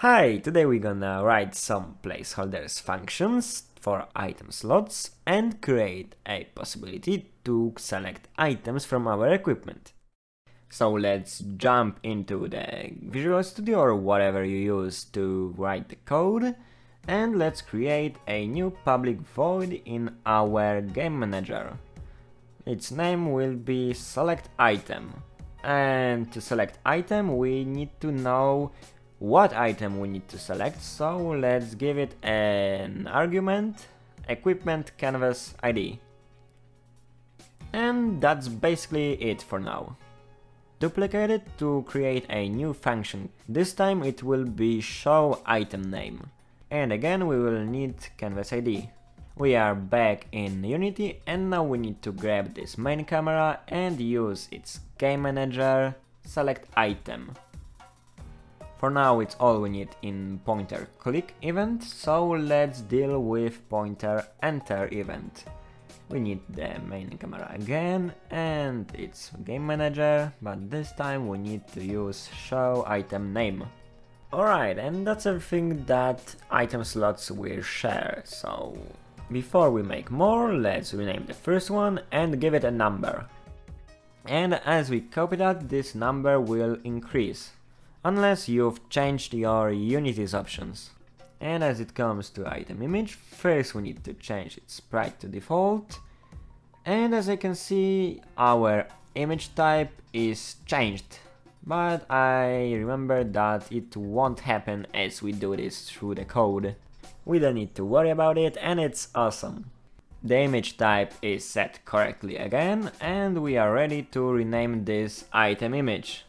Hi, today we're gonna write some placeholders functions for item slots and create a possibility to select items from our equipment. So let's jump into the Visual Studio or whatever you use to write the code, and let's create a new public void in our game manager. Its name will be select item, and to select item we need to know what item we need to select, so let's give it an argument, equipment canvas ID. And that's basically it for now. Duplicate it to create a new function. This time it will be show item name. And again we will need canvas ID. We are back in Unity and now we need to grab this main camera and use its game manager, select item. For now it's all we need in pointer click event, so let's deal with pointer enter event. We need the main camera again and its game manager, but this time we need to use show item name. Alright, and that's everything that item slots will share, so before we make more, let's rename the first one and give it a number. And as we copy that, this number will increase. Unless you've changed your Unity's options. And as it comes to item image, first we need to change its sprite to default. And as I can see, our image type is changed. But I remember that it won't happen as we do this through the code. We don't need to worry about it and it's awesome. The image type is set correctly again and we are ready to rename this item image.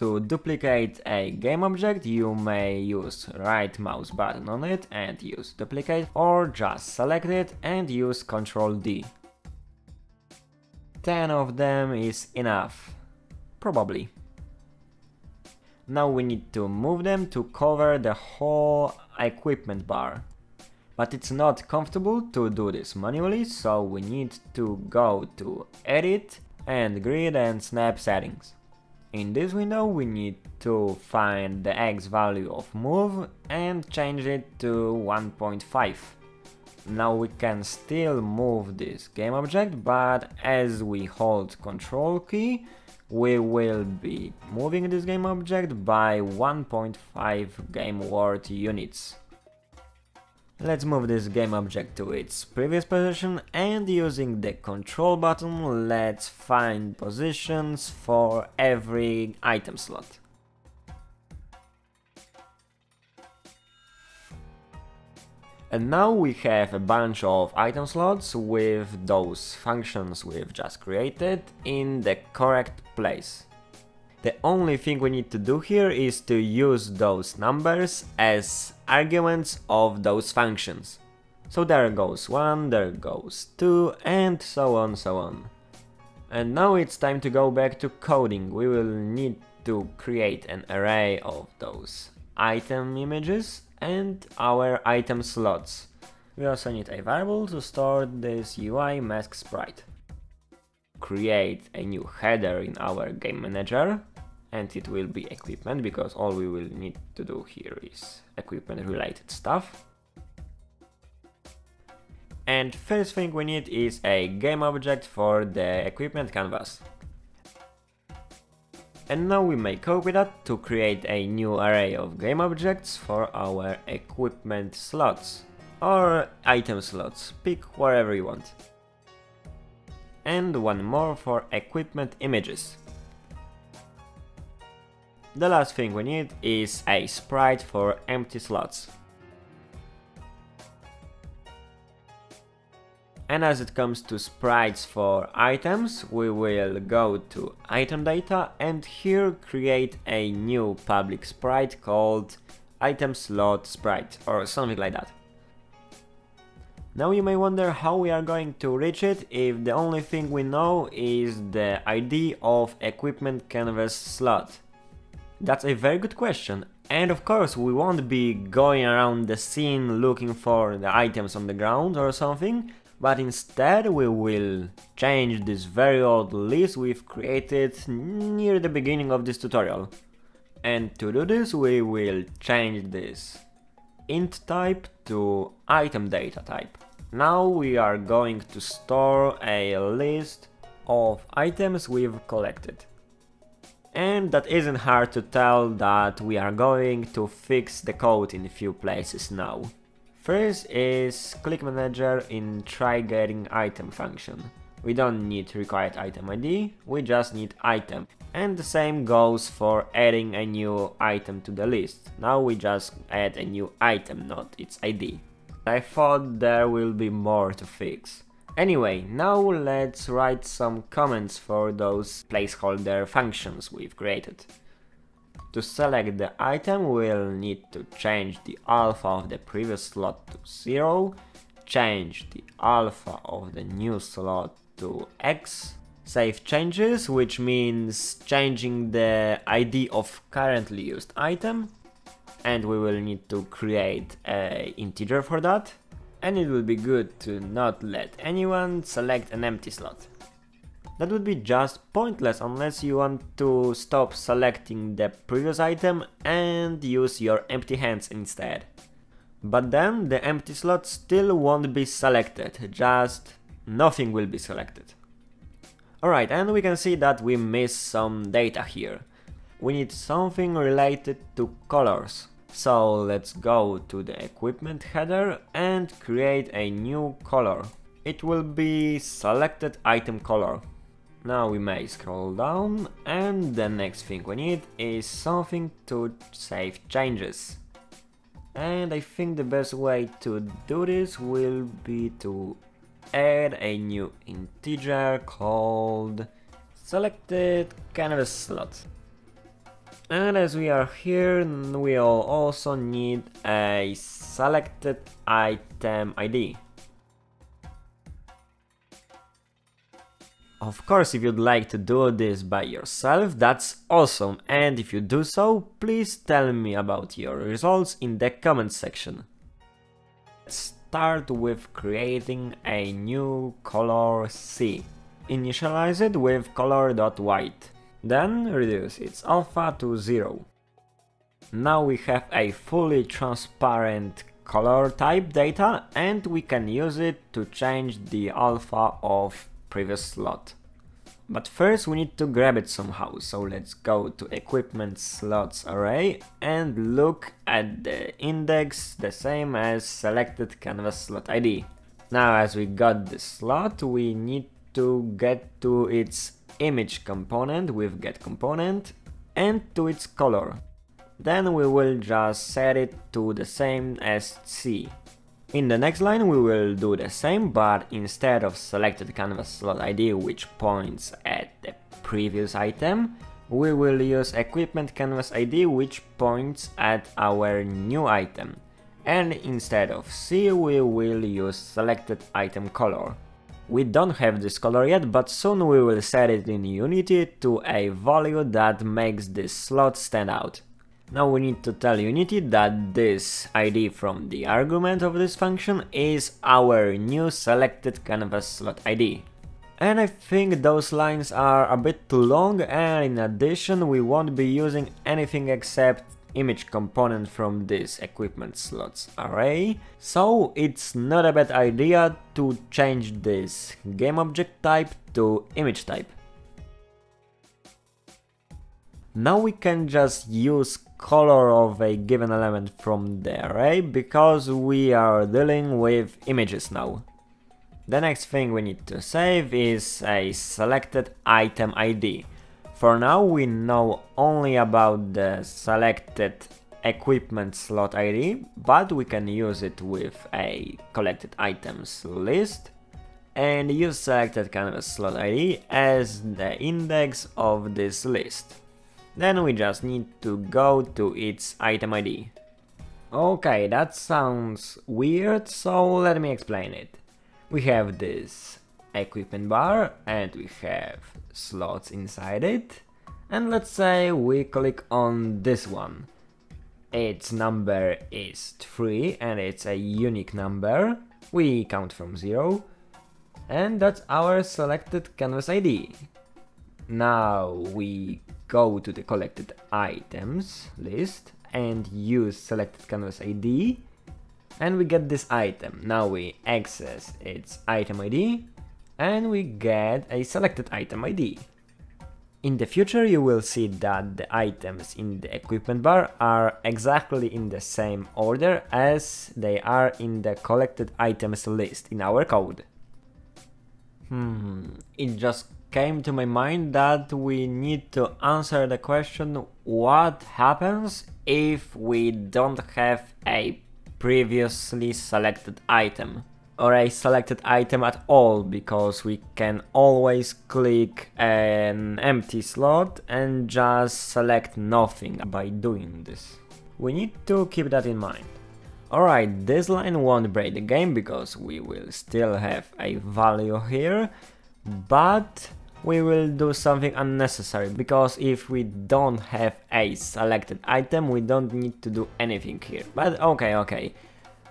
To duplicate a game object, you may use right mouse button on it and use duplicate, or just select it and use Ctrl D. 10 of them is enough. Probably. Now we need to move them to cover the whole equipment bar. But it's not comfortable to do this manually, so we need to go to Edit and Grid and Snap Settings. In this window we need to find the X value of move and change it to 1.5. Now we can still move this game object, but as we hold Ctrl key we will be moving this game object by 1.5 game world units. Let's move this game object to its previous position and using the control button let's find positions for every item slot. And now we have a bunch of item slots with those functions we've just created in the correct place. The only thing we need to do here is to use those numbers as arguments of those functions. So there goes 1, there goes 2, and so on, so on. And now it's time to go back to coding. We will need to create an array of those item images and our item slots. We also need a variable to store this UI mask sprite. Create a new header in our game manager. And it will be equipment, because all we will need to do here is equipment related stuff. And first thing we need is a game object for the equipment canvas. And now we may copy that to create a new array of game objects for our equipment slots. Or item slots, pick whatever you want. And one more for equipment images. The last thing we need is a sprite for empty slots. And as it comes to sprites for items, we will go to item data and here create a new public sprite called item slot sprite or something like that. Now you may wonder how we are going to reach it if the only thing we know is the ID of equipment canvas slot. That's a very good question, and of course we won't be going around the scene looking for the items on the ground or something, but instead we will change this very old list we've created near the beginning of this tutorial. And to do this we will change this int type to item data type. Now we are going to store a list of items we've collected. And that isn't hard to tell that we are going to fix the code in a few places now. First is Click Manager in try getting item function. We don't need required item ID, we just need item. And the same goes for adding a new item to the list. Now we just add a new item, not its ID. I thought there will be more to fix. Anyway, now let's write some comments for those placeholder functions we've created. To select the item, we'll need to change the alpha of the previous slot to 0, change the alpha of the new slot to X, save changes, which means changing the ID of currently used item, and we will need to create an integer for that, and it would be good to not let anyone select an empty slot. That would be just pointless unless you want to stop selecting the previous item and use your empty hands instead. But then the empty slot still won't be selected, just nothing will be selected. Alright, and we can see that we missed some data here. We need something related to colors. So let's go to the equipment header and create a new color. It will be selected item color. Now we may scroll down, and the next thing we need is something to save changes. And I think the best way to do this will be to add a new integer called selected canvas slot. And as we are here, we'll also need a selected item ID. Of course, if you'd like to do this by yourself, that's awesome, and if you do so, please tell me about your results in the comments section. Let's start with creating a new color C. Initialize it with color.white. Then reduce its alpha to 0. Now we have a fully transparent color type data, and we can use it to change the alpha of previous slot. But first we need to grab it somehow, so let's go to equipment slots array and look at the index, the same as selected canvas slot ID. Now as we got the slot, we need to get to its image component with get component and to its color. Then we will just set it to the same as C. In the next line we will do the same, but instead of selected canvas slot ID, which points at the previous item, we will use equipment canvas ID, which points at our new item. And instead of C we will use selected item color. We don't have this color yet, but soon we will set it in Unity to a value that makes this slot stand out. Now we need to tell Unity that this ID from the argument of this function is our new selected canvas slot ID. And I think those lines are a bit too long, and in addition we won't be using anything except image component from this equipment slots array, so it's not a bad idea to change this game object type to image type. Now we can just use color of a given element from the array because we are dealing with images now. The next thing we need to save is a selected item ID. For now we know only about the selected equipment slot ID, but we can use it with a collected items list and use selected canvas slot ID as the index of this list. Then we just need to go to its item ID. Okay, that sounds weird, so let me explain it. We have this equipment bar and we have slots inside it, and let's say we click on this one. Its number is 3 and it's a unique number, we count from 0, and that's our selected canvas ID. Now we go to the collected items list and use selected canvas ID, and we get this item. Now we access its item ID and we get a selected item ID. In the future you will see that the items in the equipment bar are exactly in the same order as they are in the collected items list in our code. It just came to my mind that we need to answer the question, what happens if we don't have a previously selected item, or a selected item at all, because we can always click an empty slot and just select nothing by doing this. We need to keep that in mind. Alright, this line won't break the game because we will still have a value here, but we will do something unnecessary, because if we don't have a selected item, we don't need to do anything here. But okay.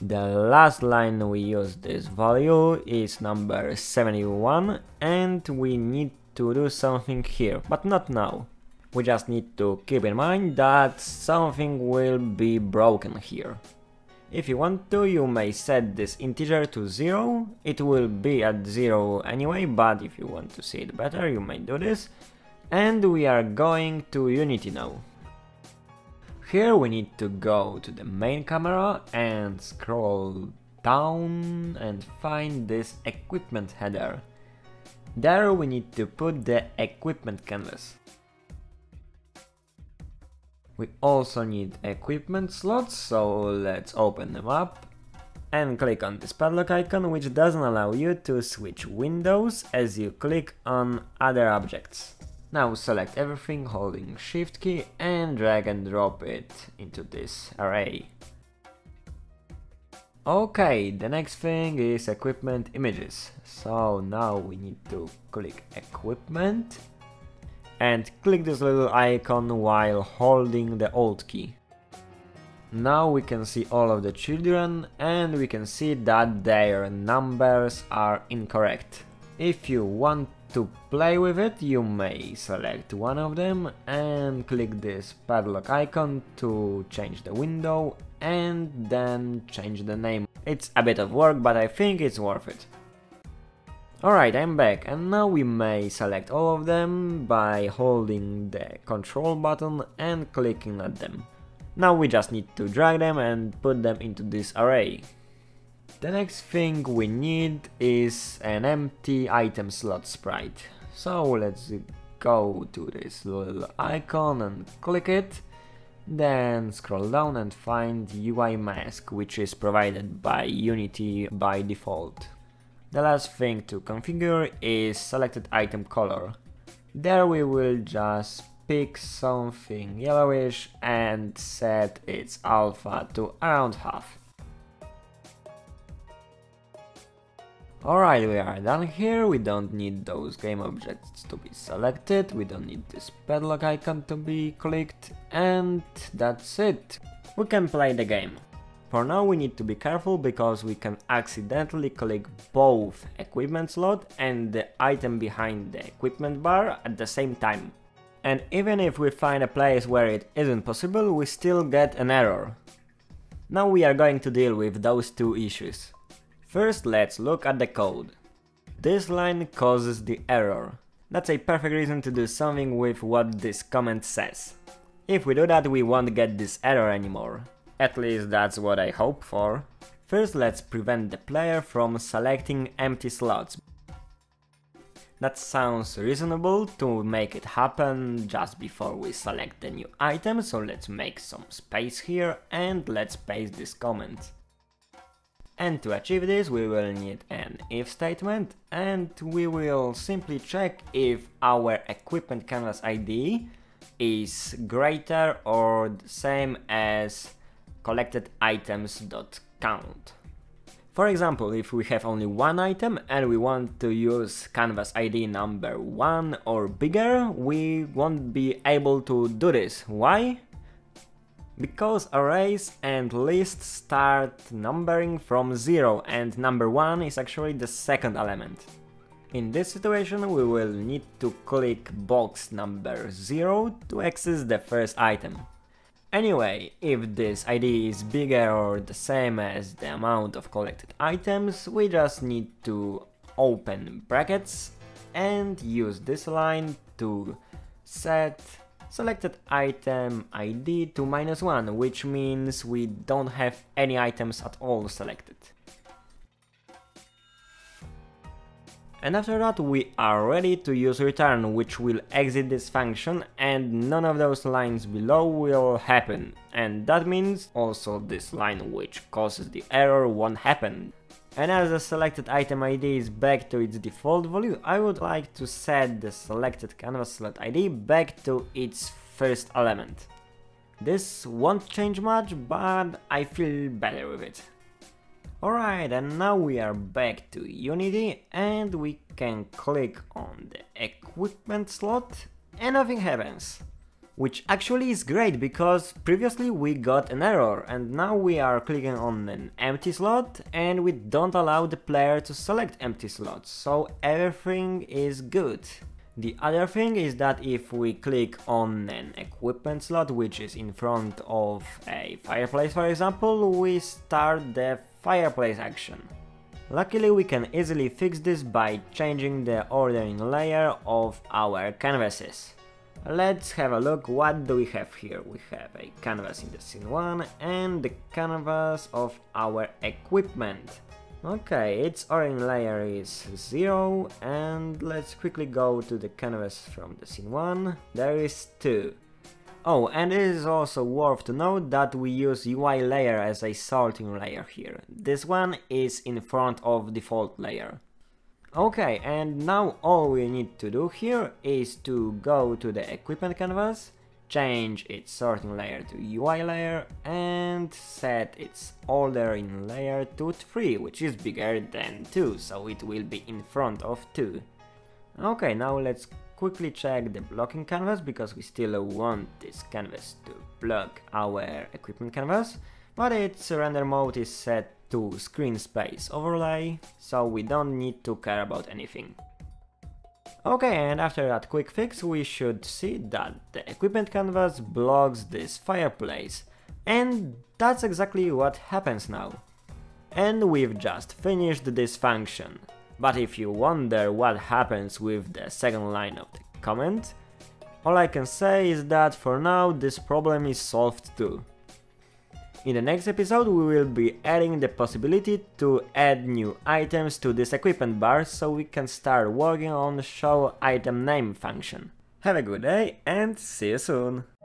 The last line we use this value is number 71, and we need to do something here, but not now. We just need to keep in mind that something will be broken here. If you want to, you may set this integer to 0, it will be at 0 anyway, but if you want to see it better, you may do this. And we are going to Unity now. Here we need to go to the main camera and scroll down and find this equipment header. There we need to put the equipment canvas. We also need equipment slots, so let's open them up and click on this padlock icon, which doesn't allow you to switch windows as you click on other objects. Now select everything holding Shift key and drag and drop it into this array. Okay, the next thing is equipment images. So now we need to click equipment and click this little icon while holding the Alt key. Now we can see all of the children and we can see that their numbers are incorrect. If you want to play with it, you may select one of them and click this padlock icon to change the window and then change the name. It's a bit of work, but I think it's worth it. Alright, I'm back, and now we may select all of them by holding the control button and clicking at them. Now we just need to drag them and put them into this array. The next thing we need is an empty item slot sprite. So let's go to this little icon and click it, then scroll down and find UI mask, which is provided by Unity by default. The last thing to configure is selected item color. There we will just pick something yellowish and set its alpha to around half. Alright, we are done here, we don't need those game objects to be selected, we don't need this padlock icon to be clicked, and that's it. We can play the game. For now we need to be careful because we can accidentally click both equipment slot and the item behind the equipment bar at the same time. And even if we find a place where it isn't possible, we still get an error. Now we are going to deal with those two issues. First, let's look at the code. This line causes the error. That's a perfect reason to do something with what this comment says. If we do that, we won't get this error anymore. At least that's what I hope for. First, let's prevent the player from selecting empty slots. That sounds reasonable to make it happen just before we select the new item, so let's make some space here and let's paste this comment. And to achieve this we will need an if statement, and we will simply check if our equipment canvas ID is greater or the same as collected items.count. For example, if we have only one item and we want to use canvas ID number 1 or bigger, we won't be able to do this. Why? Because arrays and lists start numbering from 0 and number 1 is actually the second element. In this situation we will need to click box number 0 to access the first item. Anyway, if this ID is bigger or the same as the amount of collected items, we just need to open brackets and use this line to set selected item ID to -1, which means we don't have any items at all selected. And after that we are ready to use return, which will exit this function and none of those lines below will happen. And that means also this line which causes the error won't happen. And as the selected item ID is back to its default value, I would like to set the selected canvas slot ID back to its first element. This won't change much, but I feel better with it. Alright, and now we are back to Unity and we can click on the equipment slot and nothing happens. Which actually is great, because previously we got an error and now we are clicking on an empty slot and we don't allow the player to select empty slots, so everything is good. The other thing is that if we click on an equipment slot which is in front of a fireplace, for example, we start the fireplace action. Luckily we can easily fix this by changing the ordering layer of our canvases. Let's have a look what do we have here. We have a canvas in the scene 1 and the canvas of our equipment. Okay, its orange layer is 0 and let's quickly go to the canvas from the scene 1. There is 2. Oh, and it is also worth to note that we use UI layer as a sorting layer here. This one is in front of default layer. Okay, and now all we need to do here is to go to the equipment canvas, change its sorting layer to UI layer and set its ordering layer to 3, which is bigger than 2, so it will be in front of 2. Okay, now let's quickly check the blocking canvas, because we still want this canvas to block our equipment canvas, but its render mode is set to screen space overlay, so we don't need to care about anything. Okay, and after that quick fix we should see that the equipment canvas blocks this fireplace, and that's exactly what happens now. And we've just finished this function. But if you wonder what happens with the second line of the comment, all I can say is that for now this problem is solved too. In the next episode we will be adding the possibility to add new items to this equipment bar, so we can start working on the show item name function. Have a good day and see you soon!